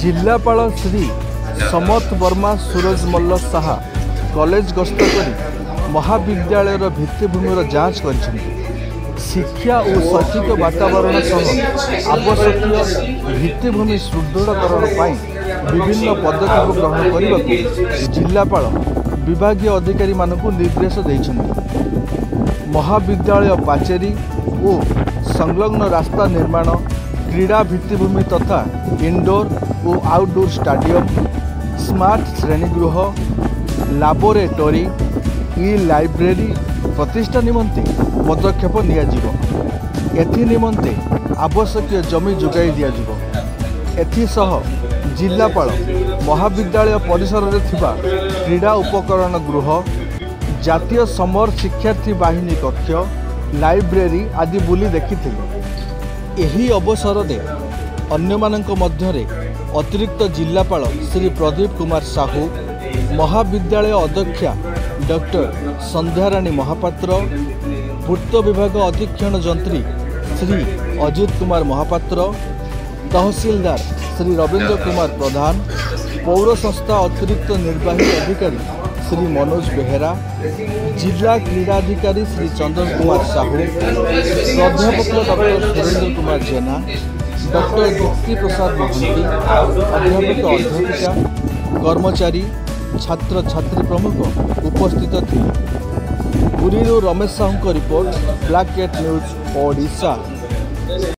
जिलापाल श्री समत वर्मा सूरजमल्ल साहा कॉलेज गस्त करी महाविद्यालय भित्तिभूमि जांच कर शिक्षा और शैक्षिक वातावरण सह आवश्यक भित्तिभूमि सुदृढ़करण विभिन्न पदक्षेप ग्रहण करने जिलापाल विभागीय अधिकारी निर्देश देइछन्ति। महाविद्यालय पाचेरी और संलग्न रास्ता निर्माण क्रीड़ा भित्तिभूमि तथा इंडोर और आउटडोर स्टाडियम स्मार्ट श्रेणीगृह लैबोरेटरी ई लाइब्रेरी प्रतिष्ठा निमंते पदक्षेप नियाजिबो। एथि निमंते आवश्यक जमी जोगाई दियाजिबो। एथि सह जिलापाल महाविद्यालय परिसर रे थिबा क्रीड़ा उपकरण गृह जातीय समर शिक्षार्थी बाहिनी कक्ष लाइब्रेरी आदि बुली देखिथिले। एही अवसर दे अन्यमानंक मध्यरे अतिरिक्त जिलापाल श्री प्रदीप कुमार साहू महाविद्यालय अध्यक्षा डॉक्टर संध्या रानी महापात्र भूत विभाग अधीक्षण जंत्री श्री अजित कुमार महापात्र तहसीलदार श्री रवींद्र कुमार प्रधान पौर संस्था अतिरिक्त निर्वाही अधिकारी श्री मनोज बेहरा जिला क्रीड़ाधिकारी श्री चंदन कुमार साहू प्राध्यापक डॉक्टर सुरेंद्र कुमार जेना डॉक्टर दीप्ति प्रसाद महांती अध्यापक अध्यापिका कर्मचारी छात्र छात्री प्रमुख उपस्थित थे। पुरी रमेश साहू का रिपोर्ट ब्लैककैट न्यूज ओडिशा।